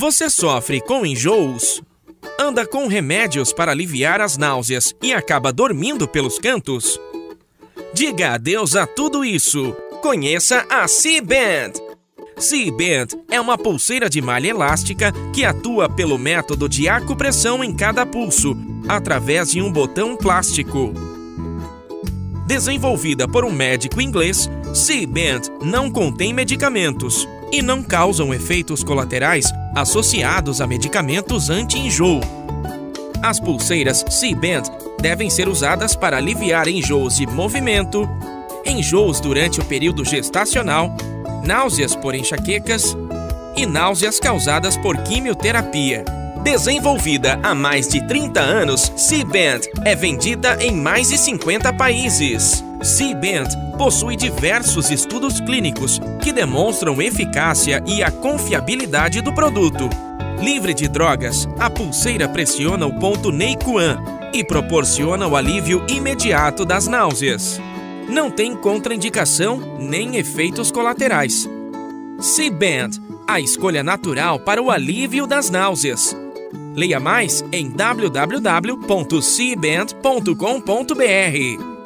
Você sofre com enjoos? Anda com remédios para aliviar as náuseas e acaba dormindo pelos cantos? Diga adeus a tudo isso! Conheça a Sea-Band! Sea-Band é uma pulseira de malha elástica que atua pelo método de acupressão em cada pulso, através de um botão plástico. Desenvolvida por um médico inglês, Sea-Band não contém medicamentos e não causam efeitos colaterais associados a medicamentos anti-enjoo. As pulseiras Sea-Band devem ser usadas para aliviar enjoos de movimento, enjoos durante o período gestacional, náuseas por enxaquecas e náuseas causadas por quimioterapia. Desenvolvida há mais de 30 anos, Sea-Band é vendida em mais de 50 países. Sea-Band possui diversos estudos clínicos que demonstram eficácia e a confiabilidade do produto. Livre de drogas, a pulseira pressiona o ponto Neikuan e proporciona o alívio imediato das náuseas. Não tem contraindicação nem efeitos colaterais. Sea-Band, a escolha natural para o alívio das náuseas. Leia mais em www.seaband.com.br.